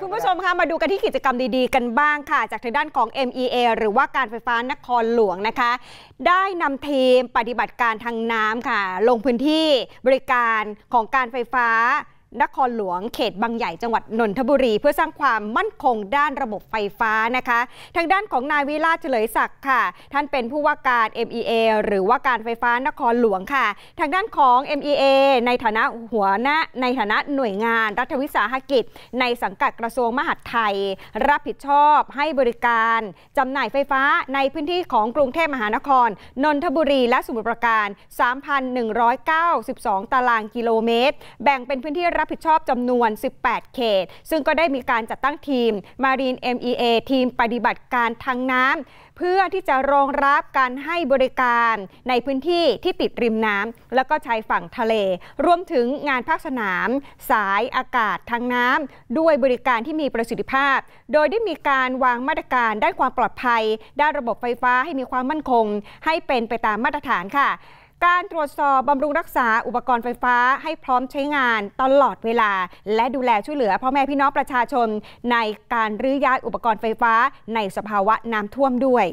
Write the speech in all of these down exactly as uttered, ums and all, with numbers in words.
คุณผู้ชมคะมาดูกันที่กิจกรรมดีๆกันบ้างค่ะจากทางด้านของ เอ็ม อี เอ หรือว่าการไฟฟ้านครหลวงนะคะได้นำทีมปฏิบัติการทางน้ำค่ะลงพื้นที่บริการของการไฟฟ้านครหลวงเขตบางใหญ่จังหวัดนนทบุรีเพื่อสร้างความมั่นคงด้านระบบไฟฟ้านะคะทางด้านของนายวิราชเฉลยศักดิ์ค่ะท่านเป็นผู้ว่าการ เอ็ม อี เอ หรือว่าการไฟฟ้านครหลวงค่ะทางด้านของ เอ็ม อี เอ ในฐานะหัวหน้าในฐานะหน่วยงานรัฐวิสาหกิจในสังกัดกระทรวงมหาดไทยรับผิดชอบให้บริการจำหน่ายไฟฟ้าในพื้นที่ของกรุงเทพมหานครนนทบุรีและสมุทรปราการ สามพันหนึ่งร้อยเก้าสิบสอง ตารางกิโลเมตรแบ่งเป็นพื้นที่รับผิดชอบจำนวนสิบแปดเขตซึ่งก็ได้มีการจัดตั้งทีม Marine เอ็ม อี เอ ทีมปฏิบัติการทางน้ำเพื่อที่จะรองรับการให้บริการในพื้นที่ที่ติดริมน้ำแล้วก็ชายฝั่งทะเลรวมถึงงานภาคสนามสายอากาศทางน้ำด้วยบริการที่มีประสิทธิภาพโดยได้มีการวางมาตรการด้านความปลอดภัยด้านระบบไฟฟ้าให้มีความมั่นคงให้เป็นไปตามมาตรฐานค่ะการตรวจสอบบำรุงรักษาอุปกรณ์ไฟฟ้าให้พร้อมใช้งานตลอดเวลาและดูแลช่วยเหลือพ่อแม่พี่น้องประชาชนในการรื้อย้ายอุปกรณ์ไฟฟ้าในสภาวะน้ำท่วมด้วย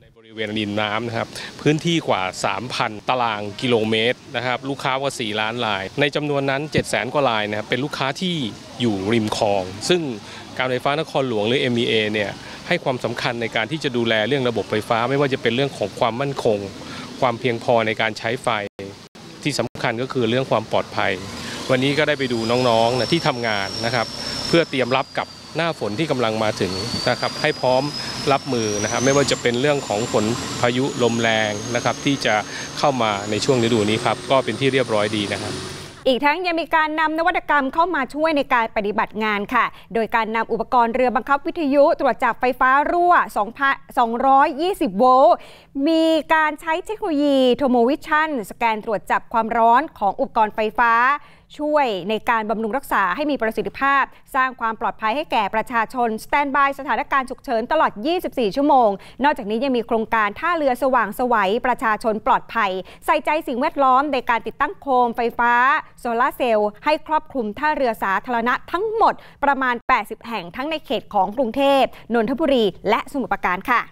ในบริเวณริมน้ำนะครับพื้นที่กว่า สามพัน ตารางกิโลเมตรนะครับลูกค้ากว่าสี่ล้านรายในจำนวนนั้น เจ็ดแสน กว่ารายนะครับเป็นลูกค้าที่อยู่ริมคลองซึ่งการไฟฟ้านครหลวงหรือ เอ็ม อี เอ เนี่ยให้ความสำคัญในการที่จะดูแลเรื่องระบบไฟฟ้าไม่ว่าจะเป็นเรื่องของความมั่นคงความเพียงพอในการใช้ไฟที่สำคัญก็คือเรื่องความปลอดภัยวันนี้ก็ได้ไปดูน้องๆนะที่ทำงานนะครับเพื่อเตรียมรับกับหน้าฝนที่กำลังมาถึงนะครับให้พร้อมรับมือนะครับไม่ว่าจะเป็นเรื่องของฝนพายุลมแรงนะครับที่จะเข้ามาในช่วงฤดูนี้ครับก็เป็นที่เรียบร้อยดีนะครับอีกทั้งยังมีการนำนวัตกรรมเข้ามาช่วยในการปฏิบัติงานค่ะโดยการนำอุปกรณ์เรือบังคับวิทยุตรวจจับไฟฟ้ารั่ว สองพันสองร้อยยี่สิบ โวลต์มีการใช้เทคโนโลยีโทโมวิชั่นสแกนตรวจจับความร้อนของอุปกรณ์ไฟฟ้าช่วยในการบำรุงรักษาให้มีประสิทธิภาพสร้างความปลอดภัยให้แก่ประชาชนสแตนด์บายสถานการณ์ฉุกเฉินตลอดยี่สิบสี่ชั่วโมงนอกจากนี้ยังมีโครงการท่าเรือสว่างไสวประชาชนปลอดภัยใส่ใจสิ่งแวดล้อมในการติดตั้งโคมไฟฟ้าโซลาร์เซลล์ให้ครอบคลุมท่าเรือสาธารณะทั้งหมดประมาณแปดสิบแห่งทั้งในเขตของกรุงเทพนนทบุรีและสมุทรปราการค่ะ